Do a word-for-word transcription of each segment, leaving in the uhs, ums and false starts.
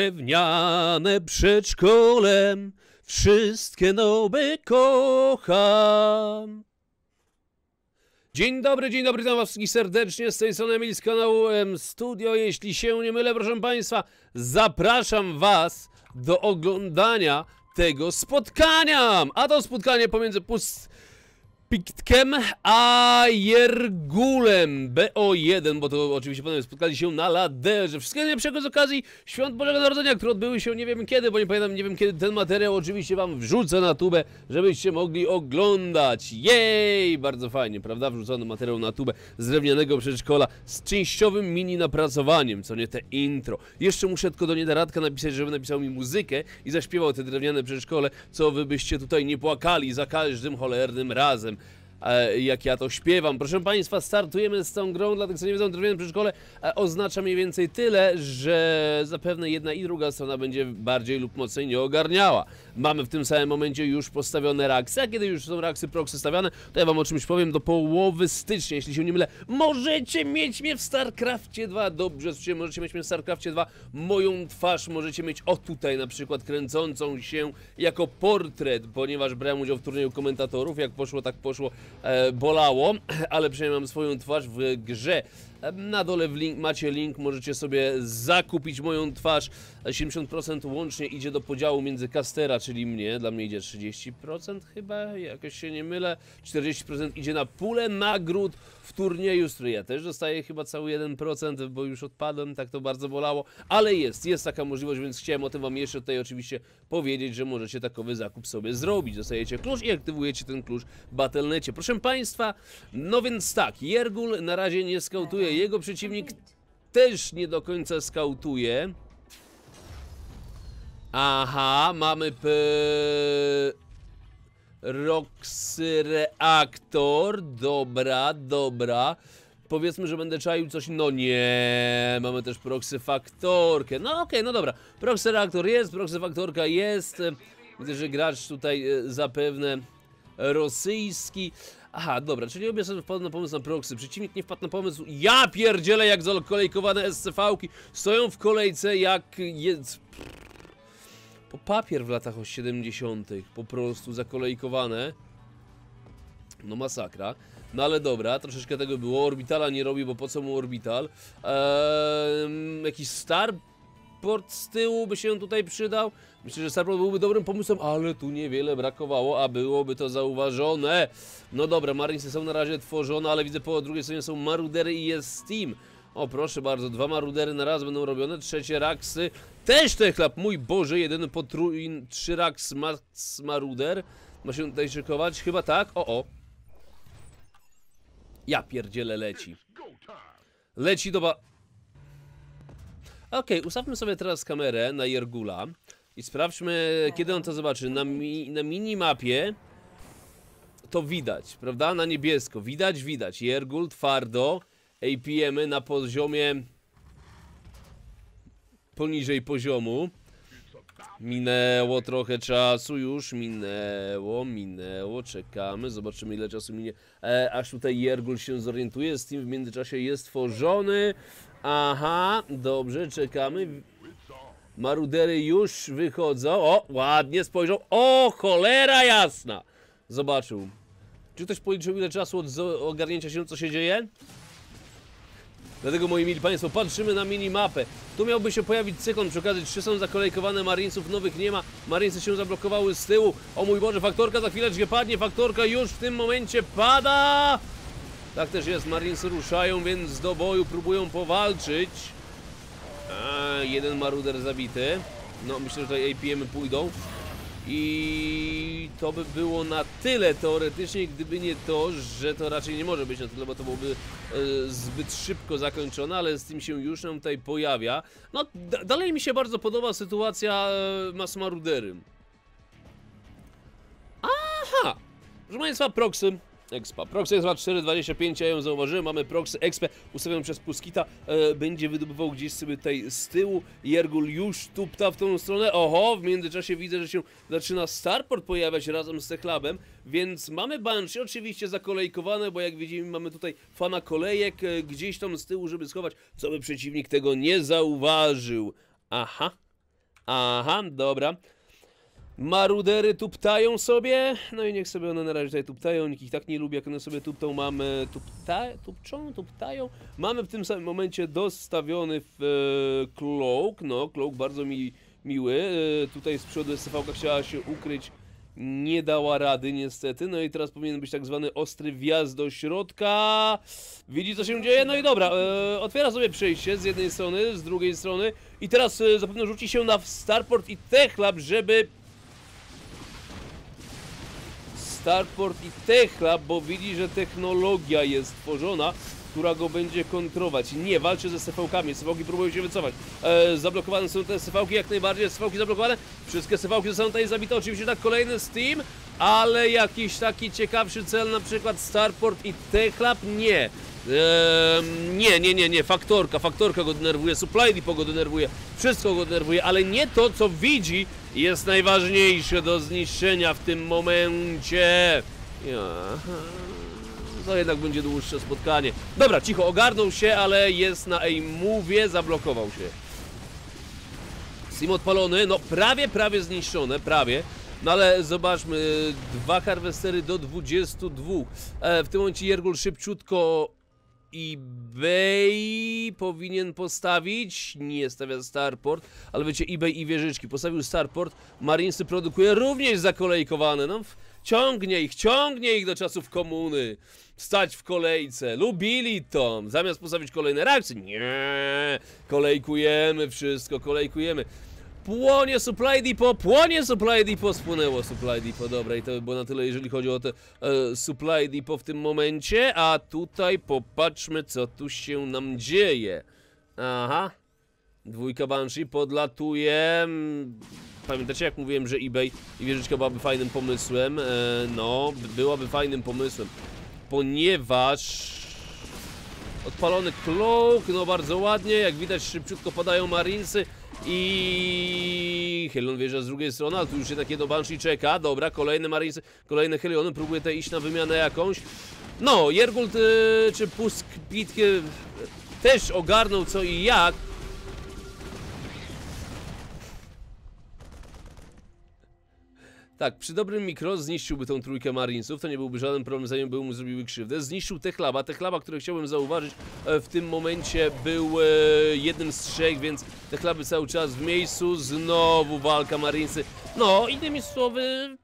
Drewniane przedszkolem, wszystkie noby kocham. Dzień dobry, dzień dobry, witam was wszystkich serdecznie, z tej strony Emil z kanału M-Studio. Jeśli się nie mylę, proszę państwa, zapraszam was do oglądania tego spotkania. A to spotkanie pomiędzy pust... Piktkiem a Jergulem B O jeden, bo to oczywiście potem spotkali się na Laderze. Wszystkiego najlepszego z okazji Świąt Bożego Narodzenia, które odbyły się nie wiem kiedy, bo nie pamiętam, nie wiem kiedy ten materiał oczywiście wam wrzucę na tubę, żebyście mogli oglądać. Jej! Bardzo fajnie, prawda? Wrzucony materiał na tubę z drewnianego przedszkola z częściowym mini napracowaniem, co nie te intro. Jeszcze muszę tylko do Niedaradka napisać, żeby napisał mi muzykę i zaśpiewał te drewniane przedszkole, co wy byście tutaj nie płakali za każdym cholernym razem, jak ja to śpiewam. Proszę państwa, startujemy z tą grą, dla tych co nie wiedzą, drewniane przedszkole oznacza mniej więcej tyle, że zapewne jedna i druga strona będzie bardziej lub mocniej nie ogarniała. Mamy w tym samym momencie już postawione reakcje, a kiedy już są reakcje proxy stawiane, to ja wam o czymś powiem do połowy stycznia, jeśli się nie mylę. Możecie mieć mnie w StarCraftie dwa, dobrze słyszycie, możecie mieć mnie w StarCraftie dwa, moją twarz możecie mieć o tutaj na przykład kręcącą się jako portret, ponieważ brałem udział w turnieju komentatorów, jak poszło tak poszło, E, bolało, ale przynajmniej mam swoją twarz w grze. Na dole w link, macie link, możecie sobie zakupić moją twarz. siedemdziesiąt procent łącznie idzie do podziału między castera, czyli mnie, dla mnie idzie trzydzieści procent chyba, jakoś się nie mylę. czterdzieści procent idzie na pulę nagród w turnieju, z której ja też dostaję chyba cały jeden procent, bo już odpadłem, tak to bardzo bolało. Ale jest, jest taka możliwość, więc chciałem o tym wam jeszcze tutaj oczywiście powiedzieć, że możecie takowy zakup sobie zrobić. Dostajecie klucz i aktywujecie ten klucz w Battle.necie. Proszę państwa, no więc tak, Jergul na razie nie skautuje. Jego przeciwnik też nie do końca skautuje. Aha, mamy p... Proxy Reaktor. Dobra, dobra. Powiedzmy, że będę czaił coś... No nie, mamy też Proxy Faktorkę. No okej, okay, no dobra. Proxy Reaktor jest, Proxy Faktorka jest. Widzę, że gracz tutaj zapewne rosyjski. Aha, dobra, czyli obie strony wpadły na pomysł na proxy. Przeciwnik nie wpadł na pomysł. Ja pierdzielę, jak zakolejkowane S C V-ki stoją w kolejce jak... Jest... Po papier w latach siedemdziesiątych. Po prostu zakolejkowane. No masakra. No ale dobra, troszeczkę tego było. Orbitala nie robi, bo po co mu orbital? Eee, jakiś Starport z tyłu by się tutaj przydał. Myślę, że Starport byłby dobrym pomysłem, ale tu niewiele brakowało, a byłoby to zauważone. No dobra, Marinesy są na razie tworzone, ale widzę po drugiej stronie są Maraudery i jest Steam. O proszę bardzo, dwa Maraudery na raz będą robione, trzecie raksy. Też Techlab, mój Boże, jeden po trój, trzy raks max Marauder. Ma się tutaj szykować, chyba tak, o o. Ja pierdzielę, leci. Leci do ba... Okej, okay, ustawmy sobie teraz kamerę na Jergula. I sprawdźmy, kiedy on to zobaczy. Na, mi, na minimapie to widać, prawda? Na niebiesko. Widać, widać. Jergul twardo. A P M-y na poziomie poniżej poziomu. Minęło trochę czasu już. Minęło, minęło. Czekamy. Zobaczymy, ile czasu minie. E, aż tutaj Jergul się zorientuje. Z tym w międzyczasie jest tworzony. Aha, dobrze, czekamy. Maraudery już wychodzą. O, ładnie spojrzał. O, cholera jasna! Zobaczył. Czy ktoś policzył, ile czasu od ogarnięcia się, co się dzieje? Dlatego, moi mili państwo, patrzymy na minimapę. Tu miałby się pojawić Cyclone, przy okazji trzy są zakolejkowane, Marinesów nowych nie ma. Marinesy się zablokowały z tyłu. O mój Boże, Faktorka za chwileczkę padnie. Faktorka już w tym momencie pada. Tak też jest, Marinesy ruszają, więc do boju próbują powalczyć. A, jeden Marauder zabity. No, myślę, że tutaj A P M-y pójdą. I to by było na tyle teoretycznie, gdyby nie to, że to raczej nie może być na tyle, bo to byłoby e, zbyt szybko zakończone, ale z tym się już nam tutaj pojawia. No, dalej mi się bardzo podoba sytuacja e, mas Maraudery. Aha! Proszę państwa, proxy Expa. Proxy Expa cztery dwadzieścia pięć, ja ją zauważyłem, mamy Proxy Expę ustawioną przez Puskita, e, będzie wydobywał gdzieś sobie tutaj z tyłu, Jergul już tupta w tą stronę, oho, w międzyczasie widzę, że się zaczyna Starport pojawiać razem z Techlabem, więc mamy Banshee oczywiście zakolejkowane, bo jak widzimy mamy tutaj fana kolejek e, gdzieś tam z tyłu, żeby schować, co by przeciwnik tego nie zauważył. Aha, Aha, dobra. Marudery tuptają sobie. No i niech sobie one na razie tutaj tuptają. Nikt ich tak nie lubi, jak one sobie tuptą. Mamy... Tupta... Tupczą? Tuptają? Mamy w tym samym momencie dostawiony w, e, Cloak. No, Cloak bardzo mi miły. E, tutaj z przodu S C V-ka chciała się ukryć. Nie dała rady niestety. No i teraz powinien być tak zwany ostry wjazd do środka. Widzi, co się dzieje. No i dobra, e, otwiera sobie przejście z jednej strony, z drugiej strony. I teraz e, zapewne rzuci się na Starport i Techlab, żeby... Starport i Techlab, bo widzi, że technologia jest stworzona, która go będzie kontrować. Nie, walczy ze S C V-kami, S C V-ki próbują się wycofać. E, zablokowane są te S C V-ki, jak najbardziej S C V-ki zablokowane. Wszystkie S C V-ki zostaną tutaj zabite, oczywiście tak kolejny Steam, ale jakiś taki ciekawszy cel, na przykład Starport i Techlab, nie. Eee, nie, nie, nie, nie, Faktorka, Faktorka go denerwuje, Supply Depot go denerwuje, wszystko go denerwuje, ale nie to, co widzi, jest najważniejsze do zniszczenia w tym momencie. Ja. To jednak będzie dłuższe spotkanie. Dobra, cicho, ogarnął się, ale jest na aimówie, zablokował się. Sim odpalony, no prawie, prawie zniszczone, prawie. No ale zobaczmy, dwa harwestery do dwudziestu dwóch. E, w tym momencie Jergul szybciutko eBay powinien postawić. Nie stawia Starport, ale wiecie, eBay i wieżyczki. Postawił Starport, Marinesy produkuje również zakolejkowane. No, ciągnie ich, ciągnie ich do czasów komuny. Stać w kolejce, lubili to. Zamiast postawić kolejne reakcje, nie, kolejkujemy wszystko, kolejkujemy. Płonie Supply Depot, płonie Supply Depot, spłonęło Supply Depot, dobra, i to by było na tyle, jeżeli chodzi o te e, Supply Depot w tym momencie, a tutaj popatrzmy, co tu się nam dzieje. Aha, dwójka Banshee podlatuje, pamiętacie, jak mówiłem, że eBay i wieżyczka byłaby fajnym pomysłem, e, no, byłaby fajnym pomysłem, ponieważ... Odpalony Cloak, no bardzo ładnie, jak widać szybciutko padają Marinesy i... Helion wjeżdża z drugiej strony, ale tu już jednak jedno Banshee czeka, dobra, kolejne Marinesy, kolejne Heliony, próbuje te iść na wymianę jakąś. No, Jergul yy, czy Pusk Pitkie też ogarnął co i jak. Tak, przy dobrym mikro zniszczyłby tą trójkę Marinesów, to nie byłby żaden problem, zanim by mu zrobiły krzywdę. Zniszczył Techlaba, Techlaba, które chciałbym zauważyć, w tym momencie był e, jednym z trzech, więc Techlaby cały czas w miejscu, znowu walka Marinesy. No, innymi słowy,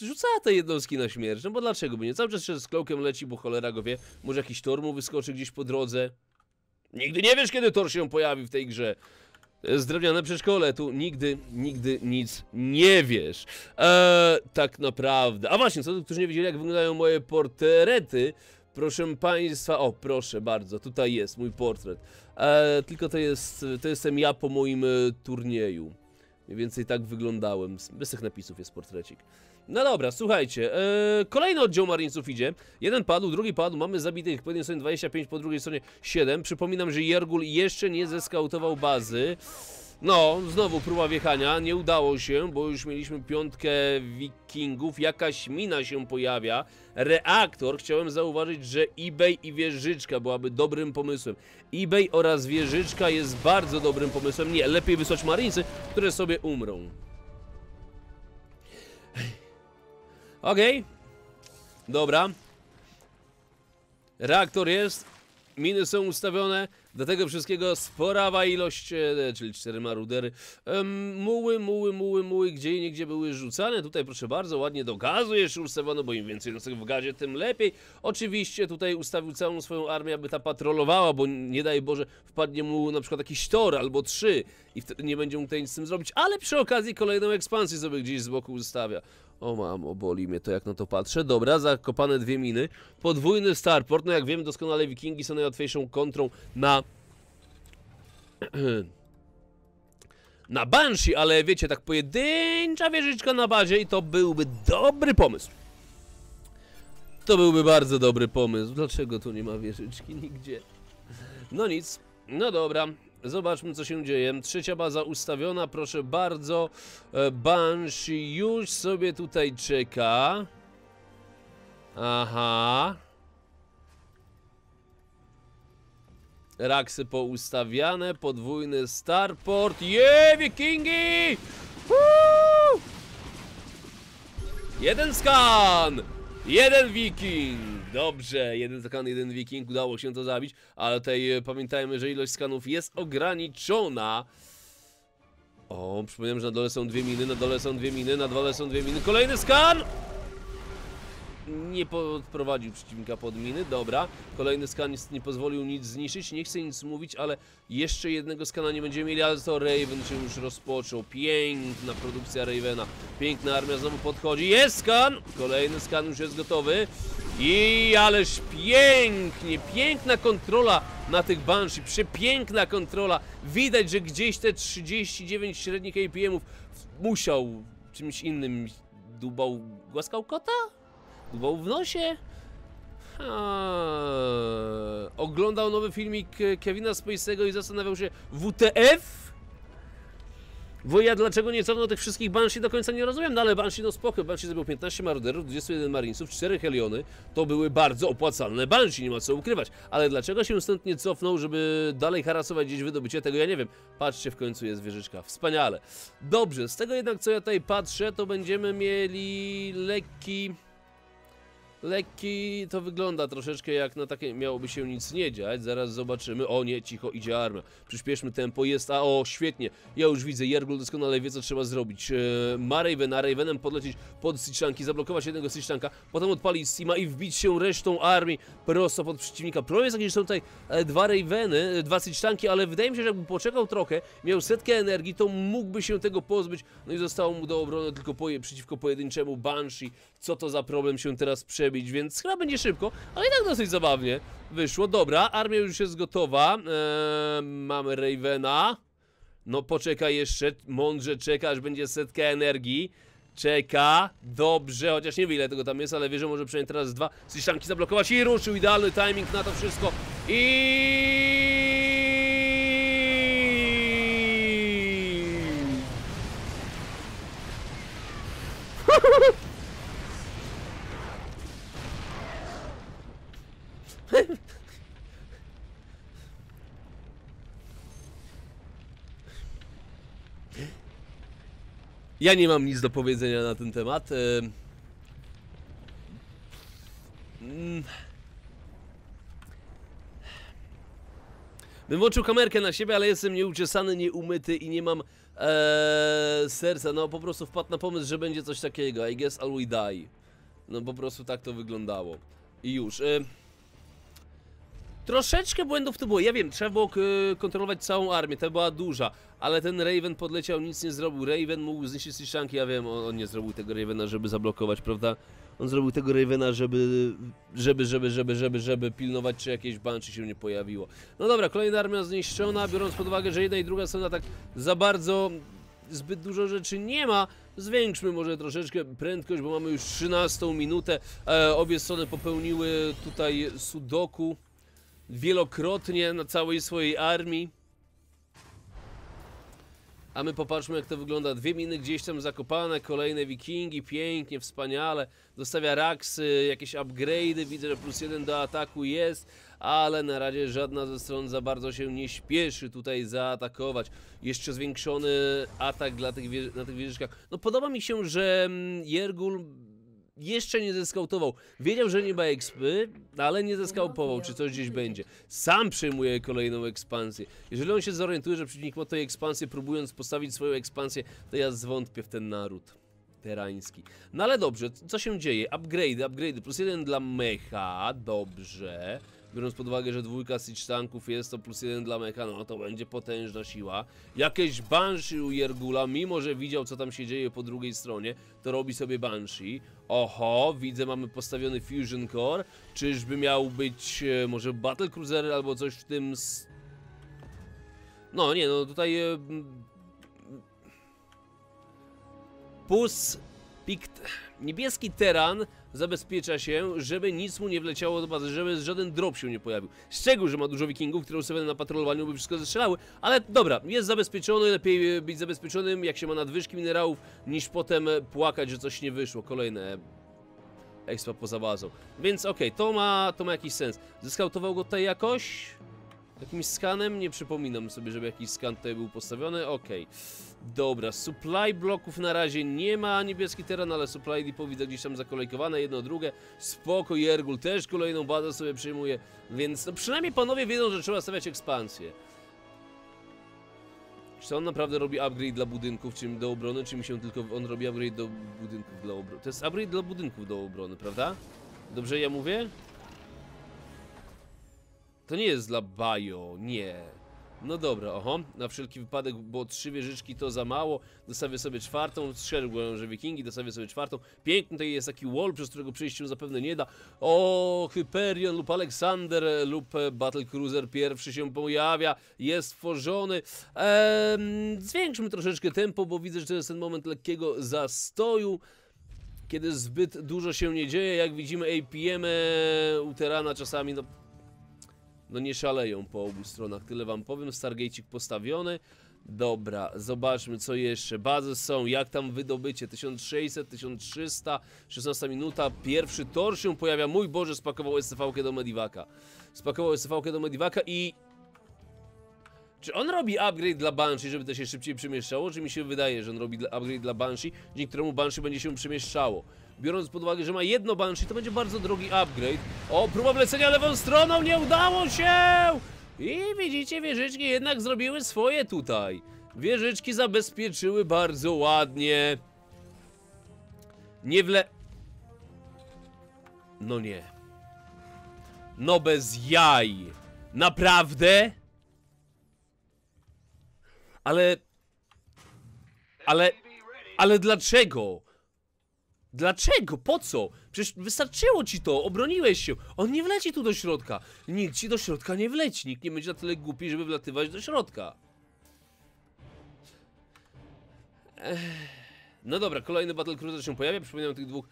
rzucała te jednostki na śmierć, no bo dlaczego by nie? Cały czas się z Cloakiem leci, bo cholera go wie, może jakiś tor mu wyskoczy gdzieś po drodze. Nigdy nie wiesz, kiedy tor się pojawi w tej grze. Z drewniane przedszkole, tu nigdy, nigdy nic nie wiesz. Eee, tak naprawdę. A właśnie, co, którzy nie widzieli, jak wyglądają moje portrety, proszę państwa, o proszę bardzo, tutaj jest mój portret. Eee, tylko to jest, to jestem ja po moim e, turnieju. Mniej więcej tak wyglądałem, bez tych napisów jest portrecik. No dobra, słuchajcie, yy, kolejny oddział Marinesów idzie. Jeden padł, drugi padł, mamy zabitych po jednej stronie dwadzieścia pięć, po drugiej stronie siedem. Przypominam, że Jergul jeszcze nie zeskautował bazy. No, znowu próba wjechania, nie udało się, bo już mieliśmy piątkę wikingów. Jakaś mina się pojawia. Reaktor, chciałem zauważyć, że eBay i wieżyczka byłaby dobrym pomysłem. eBay oraz wieżyczka jest bardzo dobrym pomysłem. Nie, lepiej wysłać Marinesy, które sobie umrą. Okej, okay. Dobra. Reaktor jest, miny są ustawione, do tego wszystkiego sporawa ilość, czyli cztery marudery. Um, muły, muły, muły, muły, gdzie i niegdzie były rzucane. Tutaj proszę bardzo, ładnie do gazu jeszcze ustawiono, bo im więcej jednostek w gazie, tym lepiej. Oczywiście tutaj ustawił całą swoją armię, aby ta patrolowała, bo nie daj Boże wpadnie mu na przykład jakiś tor albo trzy i wtedy nie będzie mógł tutaj nic z tym zrobić, ale przy okazji kolejną ekspansję sobie gdzieś z boku ustawia. O mamo, boli mnie to, jak na to patrzę. Dobra, zakopane dwie miny. Podwójny Starport, no jak wiemy doskonale, wikingi są najłatwiejszą kontrą na... na Banshee, ale wiecie, tak pojedyncza wieżyczka na bazie i to byłby dobry pomysł. To byłby bardzo dobry pomysł. Dlaczego tu nie ma wieżyczki nigdzie? No nic, no dobra. Zobaczmy, co się dzieje. Trzecia baza ustawiona, proszę bardzo. Banshee już sobie tutaj czeka. Aha. Raksy poustawiane, podwójny Starport. Jeee, wikingi! Woo! Jeden skan! Jeden wiking! Dobrze, jeden skan, jeden wiking, udało się to zabić. Ale tutaj pamiętajmy, że ilość skanów jest ograniczona. O, przypomniałem, że na dole są dwie miny, na dole są dwie miny, na dole są dwie miny. Kolejny skan! Nie podprowadził przeciwnika pod miny, dobra. Kolejny skan nie pozwolił nic zniszczyć, nie chcę nic mówić, ale jeszcze jednego skana nie będziemy mieli, ale to Raven się już rozpoczął. Piękna produkcja Ravena, piękna armia znowu podchodzi, jest skan! Kolejny skan już jest gotowy. I ależ pięknie, piękna kontrola na tych Banshee, przepiękna kontrola. Widać, że gdzieś te trzydzieści dziewięć średnich A P M-ów musiał czymś innym dubał, głaskał kota? Dubał w nosie? Aaaa. Oglądał nowy filmik Kevina Spacey'ego i zastanawiał się W T F? Bo ja dlaczego nie cofnął tych wszystkich Banshee do końca nie rozumiem, no ale Banshee no spoko, Banshee zrobił piętnaście Marauderów, dwadzieścia jeden Marinesów, cztery Heliony, to były bardzo opłacalne Banshee, nie ma co ukrywać, ale dlaczego się stąd nie cofnął, żeby dalej harasować gdzieś wydobycie, tego ja nie wiem, patrzcie w końcu jest wieżyczka, wspaniale. Dobrze, z tego jednak co ja tutaj patrzę, to będziemy mieli lekki... Lekki to wygląda troszeczkę jak na takie, miałoby się nic nie dziać, zaraz zobaczymy, o nie, cicho, idzie armia, przyspieszmy tempo, jest, a o, świetnie, ja już widzę, Jergul doskonale wie co trzeba zrobić, eee, ma Ravena, Ravenem podlecieć pod Sitchanki, zablokować jednego Sitchanka, potem odpalić Steama i wbić się resztą armii prosto pod przeciwnika, problem jest taki, że są tutaj e, dwa Raveny, e, dwa Sitchanki, ale wydaje mi się, że jakby poczekał trochę, miał setkę energii, to mógłby się tego pozbyć, no i zostało mu do obrony tylko poje, przeciwko pojedynczemu Banshee, co to za problem się teraz przebił. Więc chyba będzie szybko, ale i tak dosyć zabawnie wyszło. Dobra, armia już jest gotowa. Eee, mamy Ravena. No poczekaj jeszcze, mądrze czeka, aż będzie setka energii. Czeka, dobrze, chociaż nie wiem ile tego tam jest, ale wie, że może przynajmniej teraz dwa Sitchanki zablokować i ruszył, idealny timing na to wszystko. I... Ja nie mam nic do powiedzenia na ten temat. Bym włączył kamerkę na siebie, ale jestem nieuczesany, nieumyty i nie mam ee, serca. No po prostu wpadł na pomysł, że będzie coś takiego. I guess I'll die. No po prostu tak to wyglądało. I już. E, Troszeczkę błędów tu było, ja wiem, trzeba było kontrolować całą armię, ta była duża. Ale ten Raven podleciał, nic nie zrobił, Raven mógł zniszczyć Sitchanki, ja wiem, on, on nie zrobił tego Ravena, żeby zablokować, prawda? On zrobił tego Ravena, żeby, żeby, żeby, żeby, żeby, żeby pilnować, czy jakieś Banshee się nie pojawiło. No dobra, kolejna armia zniszczona, biorąc pod uwagę, że jedna i druga strona tak za bardzo, zbyt dużo rzeczy nie ma. Zwiększmy może troszeczkę prędkość, bo mamy już trzynastą minutę, e, obie strony popełniły tutaj sudoku. Wielokrotnie na całej swojej armii. A my popatrzmy jak to wygląda. Dwie miny gdzieś tam zakopane, kolejne wikingi, pięknie, wspaniale. Zostawia raksy, jakieś upgrade'y, widzę, że plus jeden do ataku jest. Ale na razie żadna ze stron za bardzo się nie śpieszy tutaj zaatakować. Jeszcze zwiększony atak dla tych na tych wieżyczkach. No podoba mi się, że Jergul... Jeszcze nie zeskautował. Wiedział, że nie ma ekspy, ale nie zeskaupował, czy coś gdzieś będzie. Sam przyjmuje kolejną ekspansję. Jeżeli on się zorientuje, że przeciwnik ma tej ekspansję, próbując postawić swoją ekspansję, to ja zwątpię w ten naród terański. No ale dobrze, co się dzieje? Upgrade'y, upgrade'y, plus jeden dla mecha, dobrze. Biorąc pod uwagę, że dwójka siege tanków jest, to plus jeden dla mecha, no to będzie potężna siła. Jakieś Banshee u Jergula, mimo że widział co tam się dzieje po drugiej stronie, to robi sobie Banshee. Oho, widzę, mamy postawiony Fusion Core. Czyżby miał być e, może Battle Cruiser albo coś w tym... S... No nie, no tutaj... E, Pus... Pikt... Niebieski Terran zabezpiecza się, żeby nic mu nie wleciało do bazy, żeby żaden drop się nie pojawił. Szczególnie, że ma dużo wikingów, które sobie na patrolowaniu by wszystko zestrzelały, ale dobra, jest zabezpieczony, lepiej być zabezpieczonym, jak się ma nadwyżki minerałów, niż potem płakać, że coś nie wyszło. Kolejne ekspa poza bazą. Więc okej, okay, to, ma, to ma jakiś sens. Zeskautował go tutaj jakoś? Jakimś skanem? Nie przypominam sobie, żeby jakiś skan tutaj był postawiony. Okej. Okay. Dobra, supply bloków na razie nie ma. Niebieski teren, ale supply depo widzę gdzieś tam zakolejkowane. Jedno, drugie. Spoko, Jergul też kolejną bazę sobie przyjmuje. Więc no przynajmniej panowie wiedzą, że trzeba stawiać ekspansję. Czy on naprawdę robi upgrade dla budynków, czym do obrony, czy mi się tylko... On robi upgrade do budynków dla obrony. To jest upgrade dla budynków do obrony, prawda? Dobrze ja mówię? To nie jest dla bio, nie. No dobra, oho, na wszelki wypadek, bo trzy wieżyczki to za mało. Dostawię sobie czwartą, strzelę, że wikingi, dostawię sobie czwartą. Piękny tutaj jest taki wall, przez którego przejściu zapewne nie da. O, Hyperion lub Aleksander lub Battle Cruiser pierwszy się pojawia, jest tworzony. Ehm, zwiększmy troszeczkę tempo, bo widzę, że to jest ten moment lekkiego zastoju, kiedy zbyt dużo się nie dzieje. Jak widzimy, A P M e, u Terrana czasami, no... No nie szaleją po obu stronach, tyle wam powiem. Stargate'ik postawiony. Dobra, zobaczmy co jeszcze. Bazy są, jak tam wydobycie. tysiąc sześćset, tysiąc trzysta, szesnasta minuta. Pierwszy tor się pojawia. Mój Boże, spakował S C V-kę do Medivaka. Spakował S C V-kę do Medivaka i... Czy on robi upgrade dla Banshee, żeby to się szybciej przemieszczało? Czy mi się wydaje, że on robi upgrade dla Banshee, dzięki któremu Banshee będzie się przemieszczało? Biorąc pod uwagę, że ma jedno Banshee, to będzie bardzo drogi upgrade. O, próba wlecenia lewą stroną, nie udało się! I widzicie, wieżyczki jednak zrobiły swoje tutaj. Wieżyczki zabezpieczyły bardzo ładnie. Nie wle... No nie. No bez jaj. Naprawdę? Ale... Ale... Ale dlaczego? Dlaczego? Po co? Przecież wystarczyło ci to, obroniłeś się. On nie wleci tu do środka. Nikt ci do środka nie wleci, nikt nie będzie na tyle głupi, żeby wlatywać do środka. Ech. No dobra, kolejny Battle Cruiser się pojawia, przypominam o tych dwóch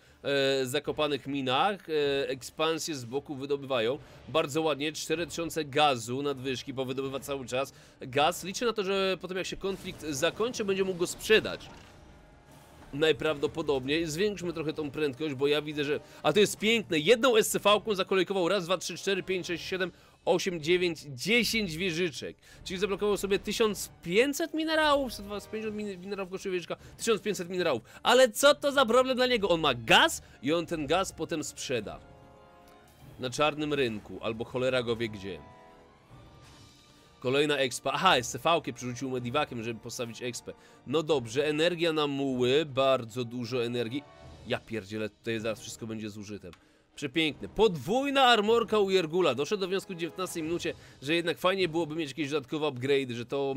e, zakopanych minach, e, ekspansje z boku wydobywają, bardzo ładnie, cztery tysiące gazu nadwyżki, bo wydobywa cały czas gaz, liczę na to, że potem jak się konflikt zakończy, będzie mógł go sprzedać. Najprawdopodobniej, zwiększmy trochę tą prędkość, bo ja widzę, że... A to jest piękne, jedną S C V-ką zakolejkował raz, dwa, trzy, cztery, pięć, sześć, siedem... osiem, dziewięć, dziesięć wieżyczek. Czyli zablokował sobie tysiąc pięćset minerałów, sto pięćdziesiąt minerałów kosztuje wieżyczka, tysiąc pięćset minerałów. Ale co to za problem dla niego? On ma gaz i on ten gaz potem sprzeda na czarnym rynku, albo cholera go wie gdzie. Kolejna expa. Aha, S C V-kę przerzucił Medivakiem, żeby postawić expę. No dobrze, energia na muły, bardzo dużo energii. Ja pierdzielę, tutaj zaraz wszystko będzie zużyte. Przepiękne. Podwójna armorka u Jergula. Doszedł do wniosku w dziewiętnastej minucie, że jednak fajnie byłoby mieć jakieś dodatkowe upgrade'y, że to...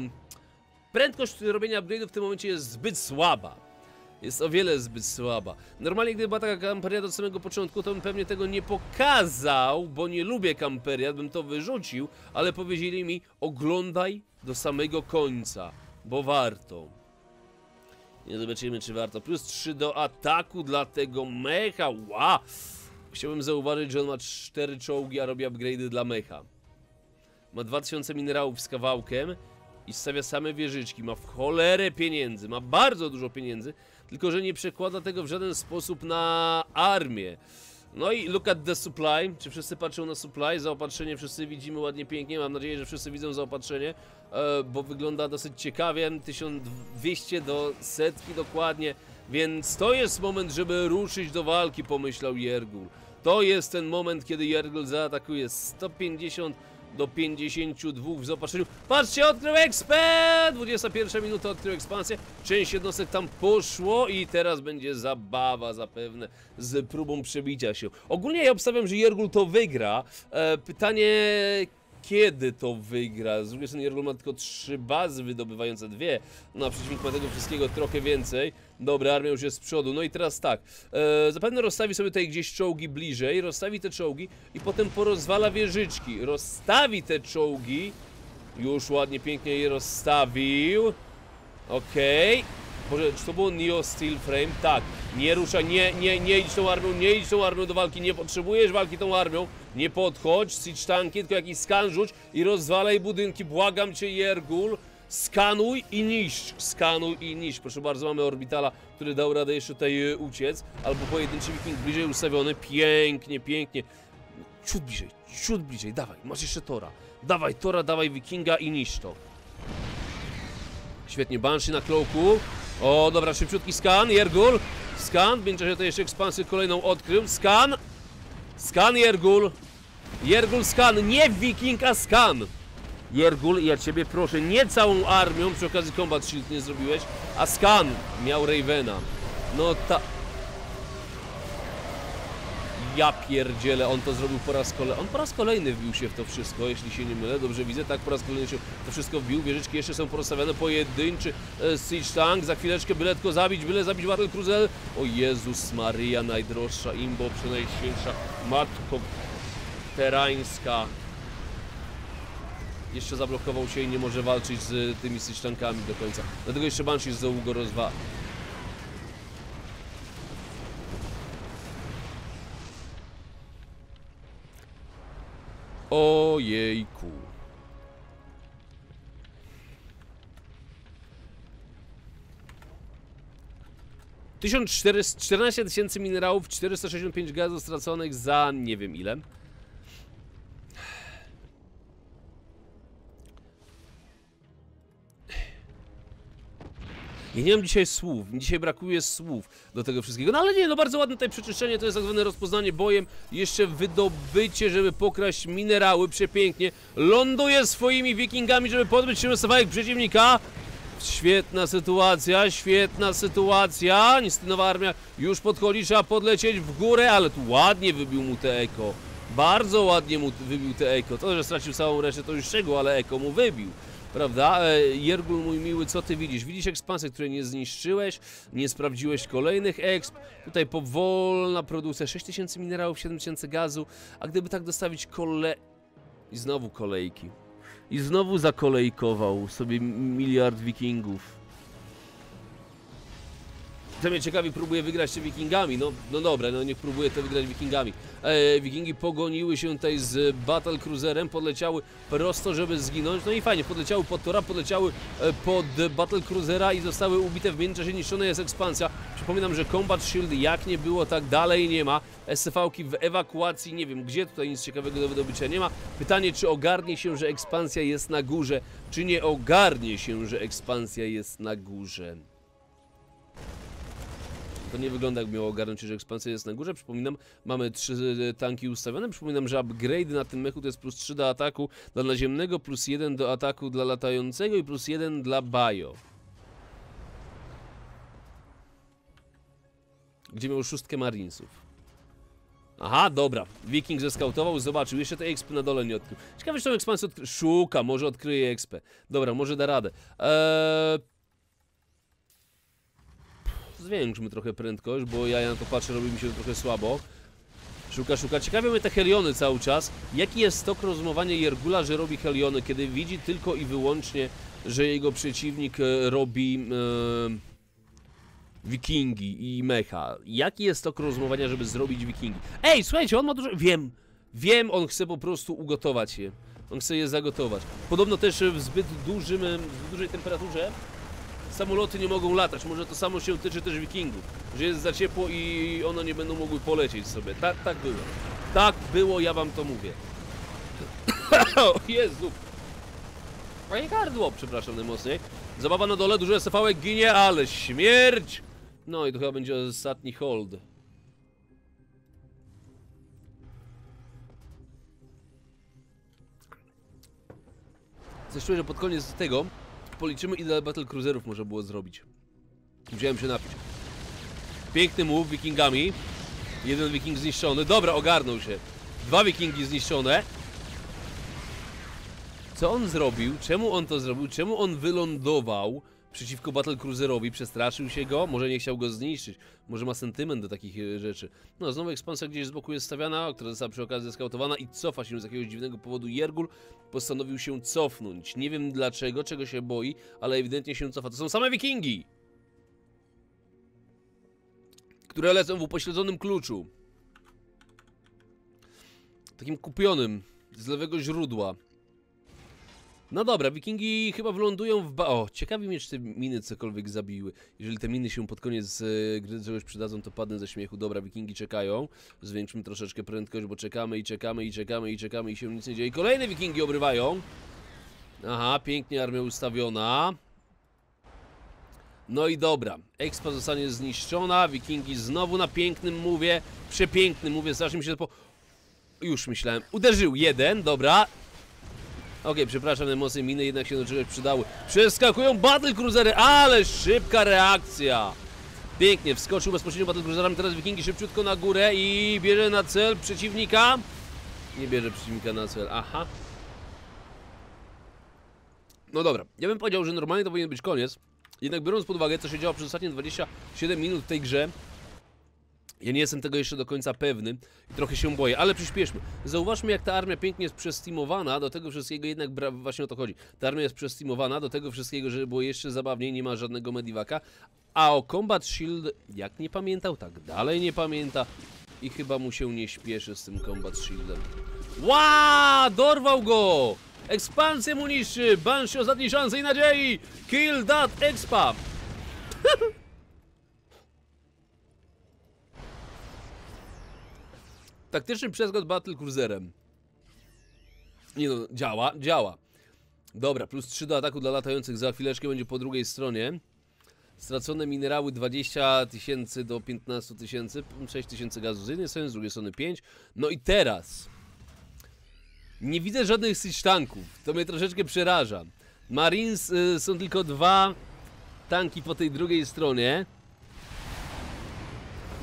Prędkość robienia upgrade'ów w tym momencie jest zbyt słaba. Jest o wiele zbyt słaba. Normalnie gdyby była taka kamperiat od samego początku, to bym pewnie tego nie pokazał, bo nie lubię kamperiat, bym to wyrzucił, ale powiedzieli mi, oglądaj do samego końca, bo warto. Nie zobaczymy, czy warto. Plus trzy do ataku dla tego mecha. Wow! Chciałbym zauważyć, że on ma cztery czołgi, a robi upgrade'y dla mecha. Ma dwa tysiące minerałów z kawałkiem i stawia same wieżyczki. Ma w cholerę pieniędzy, ma bardzo dużo pieniędzy, tylko że nie przekłada tego w żaden sposób na armię. No i look at the supply. Czy wszyscy patrzą na supply? Zaopatrzenie wszyscy widzimy ładnie, pięknie. Mam nadzieję, że wszyscy widzą zaopatrzenie, bo wygląda dosyć ciekawie. tysiąc dwieście do setki dokładnie. Więc to jest moment, żeby ruszyć do walki, pomyślał Jergul. To jest ten moment, kiedy Jergul zaatakuje sto pięćdziesiąt do pięćdziesięciu dwóch w zaopatrzeniu. Patrzcie, odkrył ekspę! dwudziesta pierwsza minuta, odkrył ekspansję. Część jednostek tam poszło i teraz będzie zabawa zapewne z próbą przebicia się. Ogólnie ja obstawiam, że Jergul to wygra. E, pytanie... Kiedy to wygra? Z drugiej strony Jergul ma tylko trzy bazy wydobywające dwie. No a przeciwnik ma tego wszystkiego trochę więcej. Dobra, armia już jest z przodu. No i teraz tak, e, zapewne rozstawi sobie tutaj gdzieś czołgi bliżej. Rozstawi te czołgi i potem porozwala wieżyczki. Rozstawi te czołgi. Już ładnie, pięknie je rozstawił. Okej, okay. Boże, czy to było Neo Steel Frame? Tak, nie rusza, nie, nie, nie idź tą armią, nie idź tą armią do walki, nie potrzebujesz walki tą armią. Nie podchodź, Siege Tanki, tylko jakiś skan rzuć i rozwalaj budynki, błagam cię Jergul. Skanuj i niszcz, skanuj i niszcz. Proszę bardzo, mamy Orbitala, który dał radę jeszcze tutaj uciec. Albo pojedynczy wiking bliżej ustawiony, pięknie, pięknie. Ciut bliżej, ciut bliżej, dawaj, masz jeszcze tora. Dawaj Tora, dawaj Wikinga i niszcz to. Świetnie, Banshee na Cloaku. O, dobra, szybciutki skan, Jergul. Skan, w międzyczasie to jeszcze ekspansję kolejną odkrył. Skan. Skan, Jergul. Jergul, skan, nie Wikinga, skan. Jergul, ja ciebie proszę, nie całą armią, przy okazji Combat Shield nie zrobiłeś, a skan miał Ravena. No ta... Ja pierdzielę, on to zrobił po raz kolejny. On po raz kolejny wbił się w to wszystko, jeśli się nie mylę. Dobrze widzę, tak, po raz kolejny się to wszystko wbił. Wieżyczki jeszcze są porozstawiane, pojedynczy e, Siege Tank. Za chwileczkę byle tylko zabić, byle zabić Battle Cruiser. O Jezus Maria, najdroższa imbo, przenajświętsza matko terańska. Jeszcze zablokował się i nie może walczyć z tymi Siege Tankami do końca. Dlatego jeszcze Banshee znowu go rozwala. Ojejku. czternaście tysięcy minerałów, czterysta sześćdziesiąt pięć gazów straconych za nie wiem ile. Ja nie mam dzisiaj słów, dzisiaj brakuje słów do tego wszystkiego, no ale nie, no bardzo ładne tutaj przeczyszczenie, to jest tak zwane rozpoznanie bojem, jeszcze wydobycie, żeby pokraść minerały, przepięknie, ląduje swoimi wikingami, żeby podbyć się do stawałek przeciwnika, świetna sytuacja, świetna sytuacja, niestety nowa armia już podchodzi, trzeba podlecieć w górę, ale tu ładnie wybił mu te eko, bardzo ładnie mu wybił te eko, to, że stracił całą resztę to już czego, ale eko mu wybił. Prawda? Jergul, mój miły, co ty widzisz? Widzisz ekspansję, której nie zniszczyłeś, nie sprawdziłeś kolejnych exp. Tutaj powolna produkcja, sześć tysięcy minerałów, siedem tysięcy gazu. A gdyby tak dostawić kole... I znowu kolejki. I znowu zakolejkował sobie miliard wikingów. To mnie ciekawi, próbuje wygrać się wikingami. No, no dobra, no niech próbuje to wygrać wikingami. E, wikingi pogoniły się tutaj z Battle Cruiserem, podleciały prosto, żeby zginąć. No i fajnie, podleciały pod Tora, podleciały pod Battle Cruisera i zostały ubite. W międzyczasie niszczona jest ekspansja. Przypominam, że Combat Shield jak nie było, tak dalej nie ma. S C V-ki w ewakuacji, nie wiem gdzie, tutaj nic ciekawego do wydobycia nie ma. Pytanie, czy ogarnie się, że ekspansja jest na górze, czy nie ogarnie się, że ekspansja jest na górze. To nie wygląda, jak miało ogarnąć się, że ekspansja jest na górze. Przypominam, mamy trzy tanki ustawione. Przypominam, że upgrade na tym mechu to jest plus trzy do ataku dla naziemnego, plus jeden do ataku dla latającego i plus jeden dla bio. Gdzie miał szóstkę marinesów. Aha, dobra. Wiking zeskautował, zobaczył. Jeszcze tej ekspy na dole nie odkrył. Ciekawe, czy tą ekspansję odkry... Szuka, może odkryje ekspę. Dobra, może da radę. Eee... Zwiększmy trochę prędkość, bo ja na to patrzę, robi mi się to trochę słabo. Szuka, szuka. Ciekawią mnie te Heliony cały czas. Jaki jest stok rozumowania Jergula, że robi Heliony, kiedy widzi tylko i wyłącznie, że jego przeciwnik robi e, wikingi i mecha. Jaki jest stok rozumowania, żeby zrobić wikingi? Ej, słuchajcie, on ma dużo... Wiem, wiem, on chce po prostu ugotować je. On chce je zagotować. Podobno też w zbyt dużym, w dużej temperaturze samoloty nie mogą latać, może to samo się tyczy też wikingów, że jest za ciepło i one nie będą mogły polecieć sobie. Tak, tak było. Tak było, ja wam to mówię. O Jezu. Moje gardło, przepraszam najmocniej. Zabawa na dole, dużo S F V-ek ginie, ale śmierć! No i to chyba będzie ostatni hold. Coś czuję, że pod koniec tego policzymy, ile Battle Cruiserów może było zrobić. Wziąłem się napić. Piękny move wikingami. Jeden wiking zniszczony. Dobra, ogarnął się. Dwa wikingi zniszczone. Co on zrobił? Czemu on to zrobił? Czemu on wylądował przeciwko Battle Cruiserowi? Przestraszył się go? Może nie chciał go zniszczyć? Może ma sentyment do takich rzeczy? No, znowu ekspansja gdzieś z boku jest stawiana, która została przy okazji zeskautowana i cofa się z jakiegoś dziwnego powodu. Jergul postanowił się cofnąć. Nie wiem dlaczego, czego się boi, ale ewidentnie się cofa. To są same wikingi, które lecą w upośledzonym kluczu. Takim kupionym, z lewego źródła. No dobra, wikingi chyba wlądują w ba... O, ciekawi mnie, czy te miny cokolwiek zabiły. Jeżeli te miny się pod koniec e, gry czegoś przydadzą, to padnę ze śmiechu. Dobra, wikingi czekają. Zwiększmy troszeczkę prędkość, bo czekamy i czekamy i czekamy i czekamy i się nic nie dzieje. I kolejne wikingi obrywają. Aha, pięknie armia ustawiona. No i dobra, expa zostanie zniszczona. Wikingi znowu na pięknym mówię. Przepięknym mówię, strasznie mi się po... Już myślałem, uderzył jeden, dobra. Okej, okay, przepraszam, emocje miny jednak się do czegoś przydały. Przeskakują Battle Cruisery, ale szybka reakcja. Pięknie, wskoczył bezpośrednio Battle Cruiserami, teraz wikingi szybciutko na górę i bierze na cel przeciwnika. Nie bierze przeciwnika na cel, aha. No dobra, ja bym powiedział, że normalnie to powinien być koniec. Jednak biorąc pod uwagę, co się działo przez ostatnie dwadzieścia siedem minut w tej grze, ja nie jestem tego jeszcze do końca pewny i trochę się boję, ale przyspieszmy. Zauważmy, jak ta armia pięknie jest przesteamowana, do tego wszystkiego jednak właśnie o to chodzi. Ta armia jest przesteamowana, do tego wszystkiego, żeby było jeszcze zabawniej, nie ma żadnego Medivaka. A o Combat Shield, jak nie pamiętał, tak dalej nie pamięta i chyba mu się nie śpieszy z tym Combat Shieldem. Ła! Dorwał go! Ekspansję mu niszczy! Banshee ostatniej szansy i nadziei! Kill that expa! Taktyczny przeskok Battle Cruiserem. Nie no, działa, działa. Dobra, plus trzy do ataku dla latających. Za chwileczkę będzie po drugiej stronie. Stracone minerały dwadzieścia tysięcy do piętnastu tysięcy. sześć tysięcy gazu z jednej strony, z drugiej strony pięć. No i teraz... Nie widzę żadnych siege tanków, to mnie troszeczkę przeraża. Marines y, są tylko dwa tanki po tej drugiej stronie.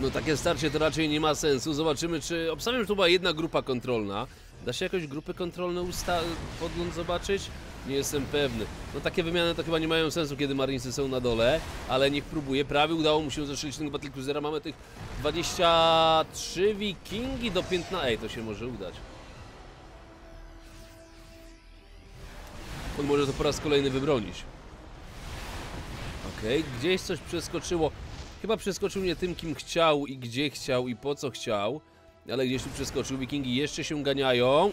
No takie starcie to raczej nie ma sensu. Zobaczymy, czy... Obstawiam, że to była jedna grupa kontrolna. Da się jakoś grupy kontrolne usta... podgląd zobaczyć? Nie jestem pewny. No takie wymiany to chyba nie mają sensu, kiedy Marinesy są na dole. Ale niech próbuje. Prawie udało mu się zestrzelić tego Battle Cruisera. Mamy tych dwadzieścia trzy wikingi do piętnastu. Ej, to się może udać. On może to po raz kolejny wybronić. Okej, okay, gdzieś coś przeskoczyło. Chyba przeskoczył nie tym, kim chciał i gdzie chciał i po co chciał. Ale gdzieś tu przeskoczył. Wikingi jeszcze się ganiają.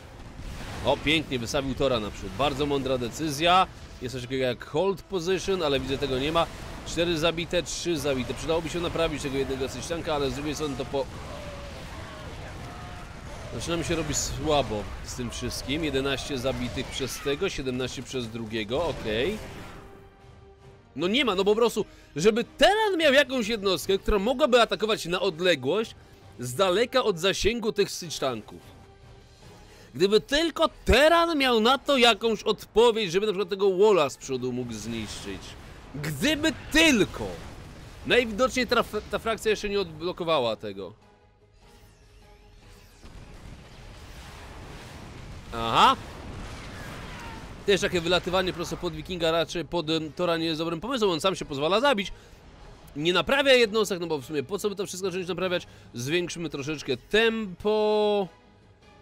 O, pięknie, wystawił Tora na przód. Bardzo mądra decyzja. Jest coś takiego jak hold position, ale widzę, tego nie ma. Cztery zabite, trzy zabite. Przydałoby się naprawić tego jednego syścianka, ale z drugiej strony to po... Zaczyna mi się robić słabo z tym wszystkim. jedenaście zabitych przez tego, siedemnaście przez drugiego, okej. Okay. No nie ma, no po prostu, żeby Terran miał jakąś jednostkę, która mogłaby atakować na odległość, z daleka od zasięgu tych siege tanków. Gdyby tylko Terran miał na to jakąś odpowiedź, żeby na przykład tego walla z przodu mógł zniszczyć. Gdyby tylko! Najwidoczniej ta, ta frakcja jeszcze nie odblokowała tego. Aha! Też takie wylatywanie prosto pod wikinga, raczej pod Tora nie jest dobrym pomysłem, on sam się pozwala zabić. Nie naprawia jednostek, no bo w sumie po co by to wszystko zacząć naprawiać? Zwiększymy troszeczkę tempo.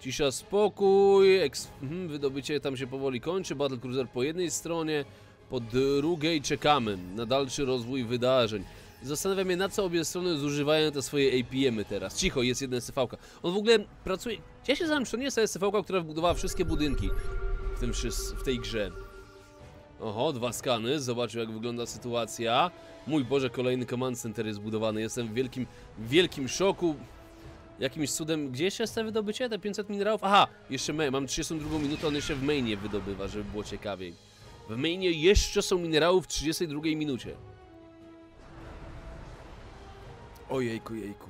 Cisza, spokój. Eks mhm, wydobycie tam się powoli kończy. Battle Cruiser po jednej stronie, po drugiej czekamy na dalszy rozwój wydarzeń. Zastanawiam się, na co obie strony zużywają te swoje A P M-y teraz. Cicho, jest jedna S C V-ka. On w ogóle pracuje... Ja się znam, że to nie jest ta S C V-ka, która wybudowała wszystkie budynki w, tym, w tej grze. Oho, dwa skany. Zobaczył, jak wygląda sytuacja. Mój Boże, kolejny command center jest zbudowany. Jestem w wielkim, wielkim szoku. Jakimś cudem... Gdzie jeszcze jest to wydobycie? Te pięćset minerałów? Aha, jeszcze main. Mam trzydziestą drugą minutę, on jeszcze w mainie wydobywa, żeby było ciekawiej. W mainie jeszcze są minerały w trzydziestej drugiej minucie. Ojejku, jejku.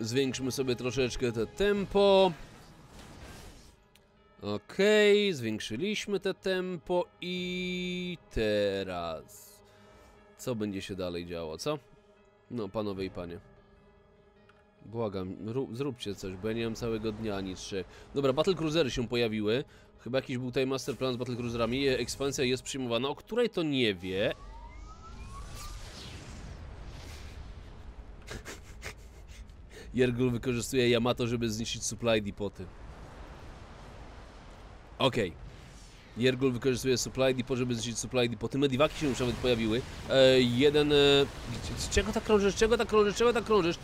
Zwiększmy sobie troszeczkę te tempo. Okej, okay, zwiększyliśmy te tempo i teraz... Co będzie się dalej działo, co? No, panowie i panie. Błagam, zróbcie coś, bo ja nie mam całego dnia ani trzech. Dobra, Battle Cruisery się pojawiły. Chyba jakiś był tutaj master plan z Battle Cruiserami. Ekspansja jest przyjmowana, o której to nie wie. Jergul wykorzystuje Yamato, żeby zniszczyć supply depoty. Okej. Okay. Jergul wykorzystuje supply depot, żeby zniszczyć supply depoty. Mediwaki się już nawet pojawiły. E, jeden... E, z czego tak krążysz? Czego tak krążysz? Czego tak krążysz?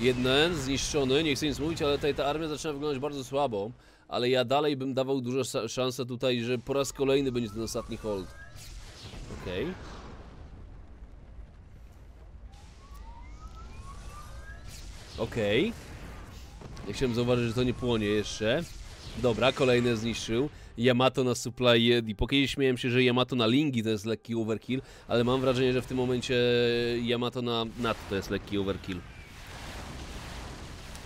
Jeden zniszczony, nie chcę nic mówić, ale tutaj ta armia zaczyna wyglądać bardzo słabo. ale ja dalej bym dawał dużo szansę tutaj, że po raz kolejny będzie ten ostatni hold. Okej. Okay. Okej. Okay. Ja chciałem zauważyć, że to nie płonie jeszcze. Dobra, kolejne zniszczył. Yamato na supply. I po kiedyś śmiałem się, że Yamato na lingi to jest lekki overkill, ale mam wrażenie, że w tym momencie Yamato na NATO to jest lekki overkill.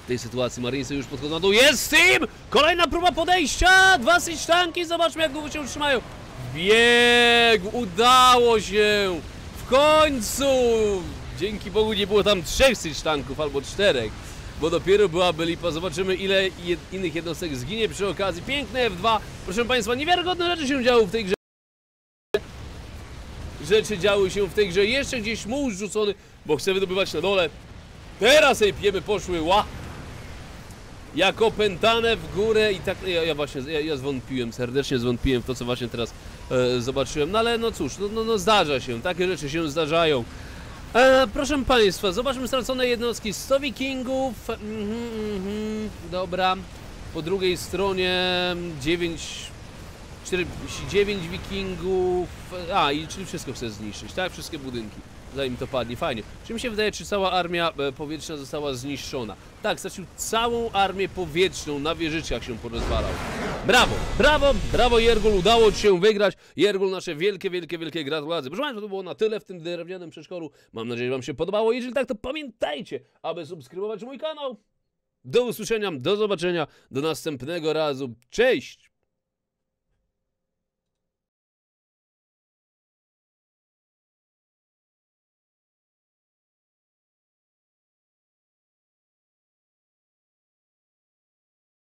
W tej sytuacji Marinesy już podchodzą na dół. Jest Steam! Kolejna próba podejścia! Dwa Siege Tanki! Zobaczmy, jak długo się utrzymają. Biegł! Udało się! W końcu! Dzięki Bogu nie było tam trzech Siege Tanków albo czterech, bo dopiero byłaby lipa. Zobaczymy, ile jed innych jednostek zginie przy okazji. Piękne F dwa. Proszę Państwa, niewiarygodne rzeczy się działy w tej grze. Rzeczy działy się w tej grze. Jeszcze gdzieś muł rzucony, bo chce wydobywać na dole. Teraz jej piemy poszły. Ła! Jak opętane w górę i tak... Ja, ja właśnie, ja, ja zwątpiłem, serdecznie zwątpiłem w to, co właśnie teraz e, zobaczyłem. No ale no cóż, no, no, no zdarza się. Takie rzeczy się zdarzają. E, proszę Państwa, zobaczmy stracone jednostki. sto Wikingów. Mm -hmm, dobra. Po drugiej stronie dziewięć, czterdzieści dziewięć Wikingów. A, i czyli wszystko chce zniszczyć, tak? Wszystkie budynki. Zanim to padnie, fajnie. Czy mi się wydaje, czy cała armia powietrzna została zniszczona? Tak, stracił całą armię powietrzną, na wieżyczkach się porozwalał. Brawo, brawo, brawo Jergul, udało Ci się wygrać. Jergul, nasze wielkie, wielkie, wielkie gratulacje. Proszę Państwa, to było na tyle w tym drewnianym przedszkolu. Mam nadzieję, że Wam się podobało. Jeżeli tak, to pamiętajcie, aby subskrybować mój kanał. Do usłyszenia, do zobaczenia, do następnego razu. Cześć!